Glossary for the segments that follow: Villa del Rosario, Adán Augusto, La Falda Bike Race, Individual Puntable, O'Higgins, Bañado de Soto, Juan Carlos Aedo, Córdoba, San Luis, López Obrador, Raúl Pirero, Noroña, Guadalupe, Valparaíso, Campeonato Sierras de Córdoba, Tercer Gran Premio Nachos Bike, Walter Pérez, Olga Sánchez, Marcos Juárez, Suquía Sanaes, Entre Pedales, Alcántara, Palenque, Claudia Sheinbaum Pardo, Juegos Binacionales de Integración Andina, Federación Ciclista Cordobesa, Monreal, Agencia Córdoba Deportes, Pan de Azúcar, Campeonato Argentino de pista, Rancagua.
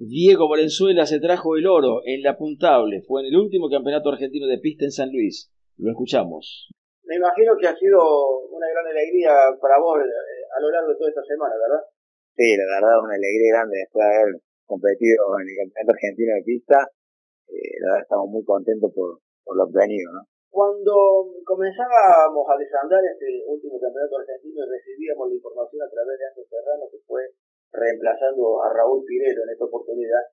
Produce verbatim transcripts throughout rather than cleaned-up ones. Diego Valenzuela se trajo el oro en la puntable. Fue en el último campeonato argentino de pista en San Luis. Lo escuchamos. Me imagino que ha sido una gran alegría para vos a lo largo de toda esta semana, ¿verdad? Sí, la verdad, una alegría grande después de haber competido en el campeonato argentino de pista. Eh, la verdad, estamos muy contentos por, por lo obtenido, ¿no? Cuando comenzábamos a desandar este último campeonato argentino y recibíamos la información a través de Andrés Serrano, que fue reemplazando a Raúl Pirero en esta oportunidad,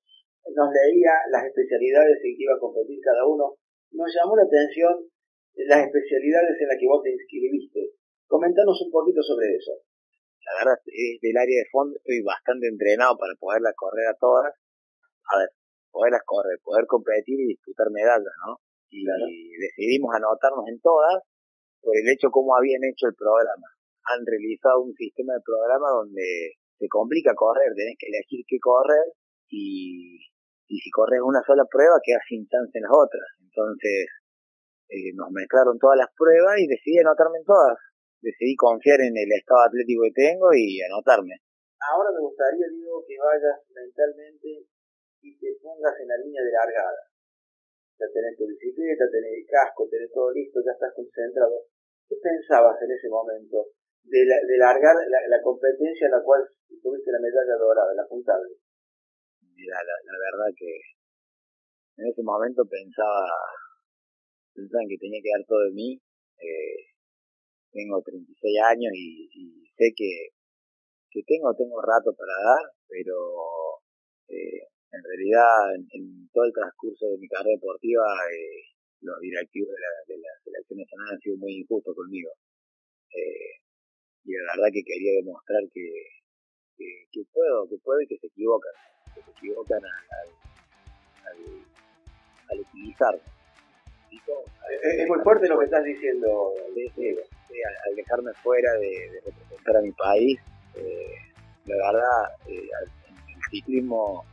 nos leía las especialidades en que iba a competir cada uno. Nos llamó la atención las especialidades en las que vos te inscribiste. Comentanos un poquito sobre eso. La verdad, desde el área de fondo estoy bastante entrenado para poderlas correr a todas. A ver, poderlas correr, poder competir y disputar medallas, ¿no? Y claro, decidimos anotarnos en todas por el hecho cómo habían hecho el programa. Han realizado un sistema de programa donde te complica correr, tenés que elegir qué correr y, y si corres una sola prueba quedas sin chance en las otras. Entonces eh, nos mezclaron todas las pruebas y decidí anotarme en todas. Decidí confiar en el estado atlético que tengo y anotarme. Ahora me gustaría, Diego, que vayas mentalmente y te pongas en la línea de largada. Ya tenés tu bicicleta, tenés el casco, tenés todo listo, ya estás concentrado. ¿Qué pensabas en ese momento de, la, de largar la, la competencia en la cual tuviste la medalla dorada, la puntable? Mira, la, la verdad que en ese momento pensaba, pensaba en que tenía que dar todo de mí. Eh, tengo treinta y seis años y, y sé que, que tengo tengo rato para dar, pero eh, en realidad, en, en todo el transcurso de mi carrera deportiva, eh, los directivos de la, de la selección nacional han sido muy injustos conmigo. Eh, y la verdad que quería demostrar que, que, que puedo, que puedo y que se equivocan, que se equivocan al, al, al utilizarme. ¿Sí? Es, es muy fuerte lo que estás diciendo. De, de, de, al, al dejarme fuera de, de representar a mi país, eh, la verdad, eh, en el ciclismo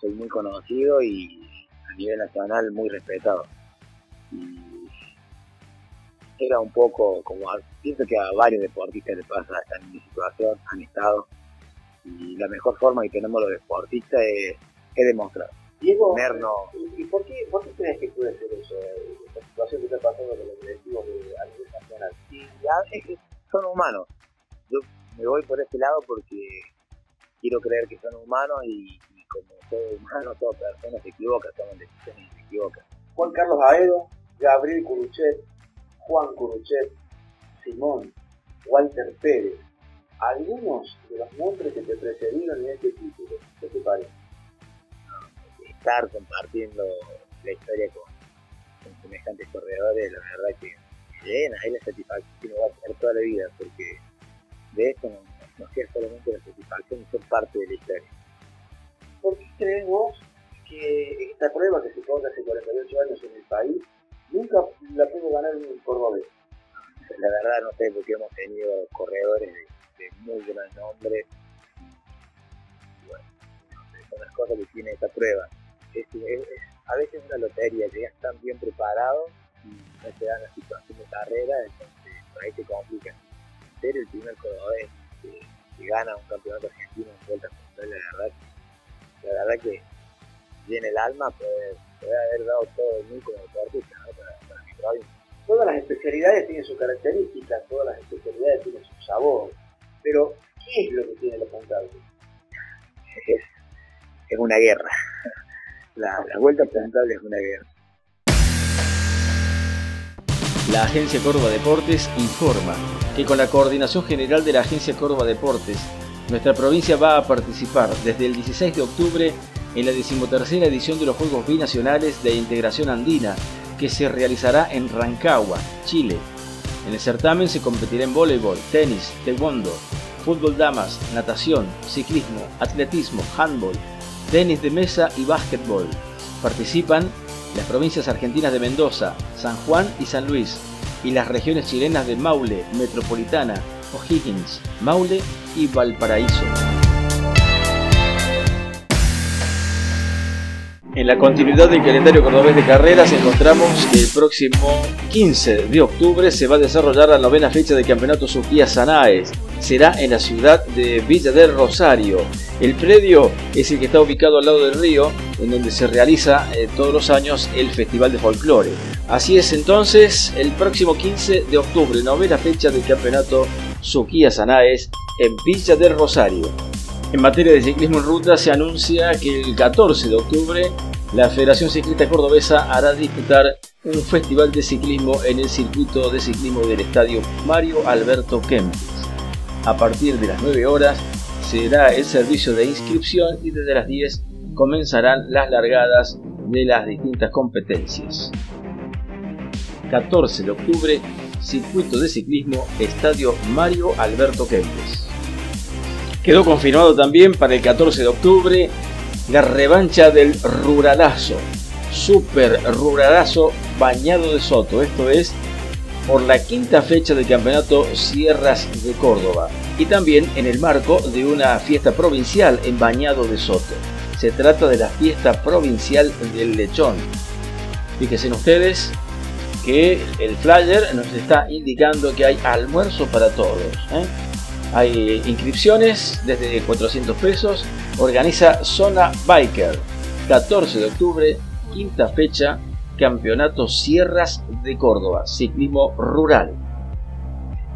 soy muy conocido y a nivel nacional muy respetado. Y era un poco como, pienso que a varios deportistas les pasa, están en mi situación, han estado. Y la mejor forma que tenemos los deportistas es, es demostrar. Diego, ¿y por qué, por qué crees que puede ser eso? La situación que está pasando con los directivos de a nivel nacional. Y es que son humanos. Yo me voy por ese lado porque quiero creer que son humanos y como todo humano, toda persona se equivoca, toman decisiones y se equivocan. Juan Carlos Aedo, Gabriel Curuchet, Juan Curuchet, Simón, Walter Pérez, algunos de los nombres que te precedieron en este título. ¿Qué te parece? Estar compartiendo la historia con, con semejantes corredores, la verdad que me llena, es la satisfacción que me va a tener toda la vida, porque de esto no, no sea solamente la satisfacción de ser parte de la historia. ¿Por qué crees vos que esta prueba que se corre hace cuarenta y ocho años en el país nunca la pudo ganar un cordobés? La verdad no sé, porque hemos tenido corredores de, de muy gran nombre. Bueno, no sé, son las cosas que tiene esta prueba. Es, es, es, a veces es una lotería, llegas tan bien preparado y no te dan la situación de carrera, entonces por ahí te complica. Ser el primer cordobés que, que gana un campeonato argentino en vueltas puntuales, la verdad que La verdad que llena el alma poder, poder haber dado todo de mí como deportista, ¿no? para, para mi provincia. Todas las especialidades tienen sus características, todas las especialidades tienen su sabor, pero ¿qué es lo que tiene la puntable? Es, es una guerra. La, la vuelta puntable es una guerra. La Agencia Córdoba Deportes informa que con la coordinación general de la Agencia Córdoba Deportes, nuestra provincia va a participar desde el dieciséis de octubre en la decimotercera edición de los Juegos Binacionales de Integración Andina, que se realizará en Rancagua, Chile. En el certamen se competirá en voleibol, tenis, taekwondo, fútbol damas, natación, ciclismo, atletismo, handball, tenis de mesa y básquetbol. Participan las provincias argentinas de Mendoza, San Juan y San Luis, y las regiones chilenas de Maule, Metropolitana, O'Higgins, Maule y Valparaíso. En la continuidad del calendario cordobés de carreras encontramos que el próximo quince de octubre se va a desarrollar la novena fecha del campeonato Suquía Sanaes. Será en la ciudad de Villa del Rosario. El predio es el que está ubicado al lado del río, en donde se realiza eh, todos los años el Festival de Folclore. Así es, entonces, el próximo quince de octubre, novena fecha del campeonato Suquía Sanaes en Villa del Rosario. En materia de ciclismo en ruta se anuncia que el catorce de octubre la Federación Ciclista Cordobesa hará disputar un festival de ciclismo en el circuito de ciclismo del Estadio Mario Alberto Kempes. A partir de las nueve horas será el servicio de inscripción y desde las diez comenzarán las largadas de las distintas competencias. catorce de octubre, circuito de ciclismo Estadio Mario Alberto Kempes. Quedó confirmado también para el catorce de octubre la revancha del ruralazo, super ruralazo Bañado de Soto, esto es por la quinta fecha del campeonato Sierras de Córdoba y también en el marco de una fiesta provincial en Bañado de Soto. Se trata de la fiesta provincial del lechón. Fíjense ustedes que el flyer nos está indicando que hay almuerzo para todos, ¿eh? Hay inscripciones desde cuatrocientos pesos. Organiza Zona Biker. catorce de octubre, quinta fecha, Campeonato Sierras de Córdoba, ciclismo rural.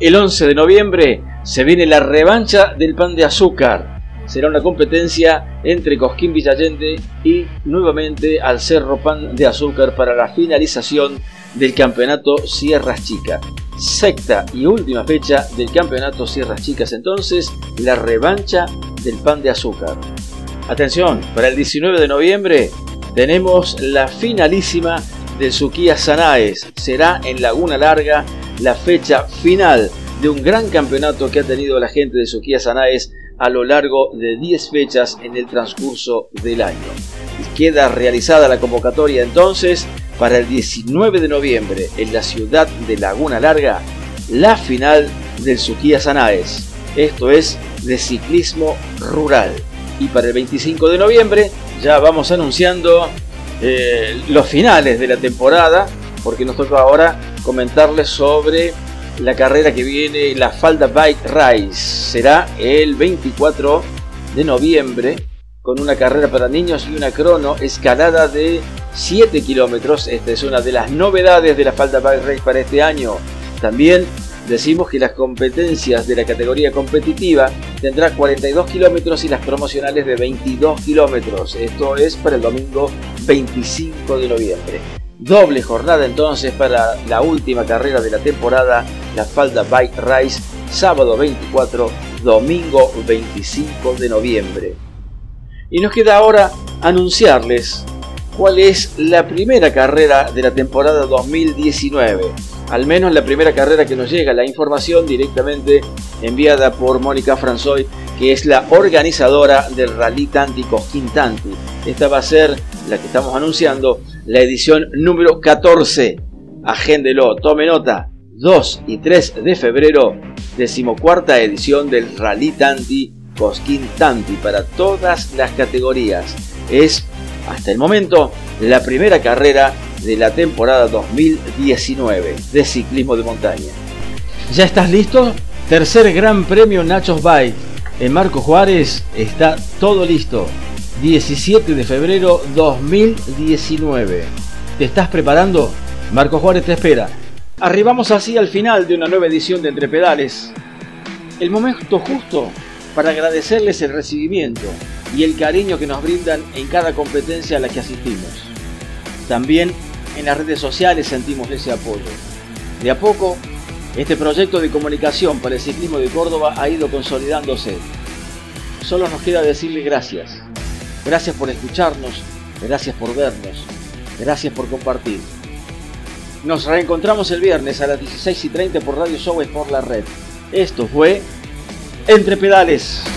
El once de noviembre se viene la revancha del Pan de Azúcar. Será una competencia entre Cosquín Villallende y nuevamente al Cerro Pan de Azúcar para la finalización del Campeonato Sierras Chicas. Sexta y última fecha del Campeonato Sierras Chicas, entonces, la revancha del Pan de Azúcar. Atención, para el diecinueve de noviembre tenemos la finalísima del Suquía Sanaes. Será en Laguna Larga la fecha final de un gran campeonato que ha tenido la gente de Suquía Sanaes a lo largo de diez fechas en el transcurso del año. Queda realizada la convocatoria entonces para el diecinueve de noviembre en la ciudad de Laguna Larga, la final del Suquía Sanaes, esto es de ciclismo rural. Y para el veinticinco de noviembre ya vamos anunciando eh, los finales de la temporada, porque nos toca ahora comentarles sobre la carrera que viene, la Falda Bike Race. Será el veinticuatro de noviembre con una carrera para niños y una crono escalada de siete kilómetros. Esta es una de las novedades de la Falda Bike Race para este año. También decimos que las competencias de la categoría competitiva tendrá cuarenta y dos kilómetros y las promocionales de veintidós kilómetros. Esto es para el domingo veinticinco de noviembre. Doble jornada entonces para la última carrera de la temporada, la Falda Bike Race, sábado veinticuatro, domingo veinticinco de noviembre. Y nos queda ahora anunciarles cuál es la primera carrera de la temporada dos mil diecinueve. Al menos la primera carrera que nos llega, la información directamente enviada por Mónica Franzoy, que es la organizadora del Rally Tántico-Cosquín Tanti. Esta va a ser la que estamos anunciando, la edición número catorce. Agéndelo, tome nota. dos y tres de febrero, decimocuarta edición del Rally Tanti Cosquín Tanti para todas las categorías. Es hasta el momento la primera carrera de la temporada dos mil diecinueve de ciclismo de montaña. ¿Ya estás listo? Tercer Gran Premio Nachos Bike en Marcos Juárez está todo listo. diecisiete de febrero dos mil diecinueve. ¿Te estás preparando? Marcos Juárez te espera. Arribamos así al final de una nueva edición de Entre Pedales. El momento justo para agradecerles el recibimiento y el cariño que nos brindan en cada competencia a la que asistimos. También en las redes sociales sentimos ese apoyo. De a poco, este proyecto de comunicación para el ciclismo de Córdoba ha ido consolidándose. Solo nos queda decirle gracias. Gracias por escucharnos, gracias por vernos, gracias por compartir. Nos reencontramos el viernes a las dieciséis y treinta por Radio Show por la red. Esto fue Entre Pedales.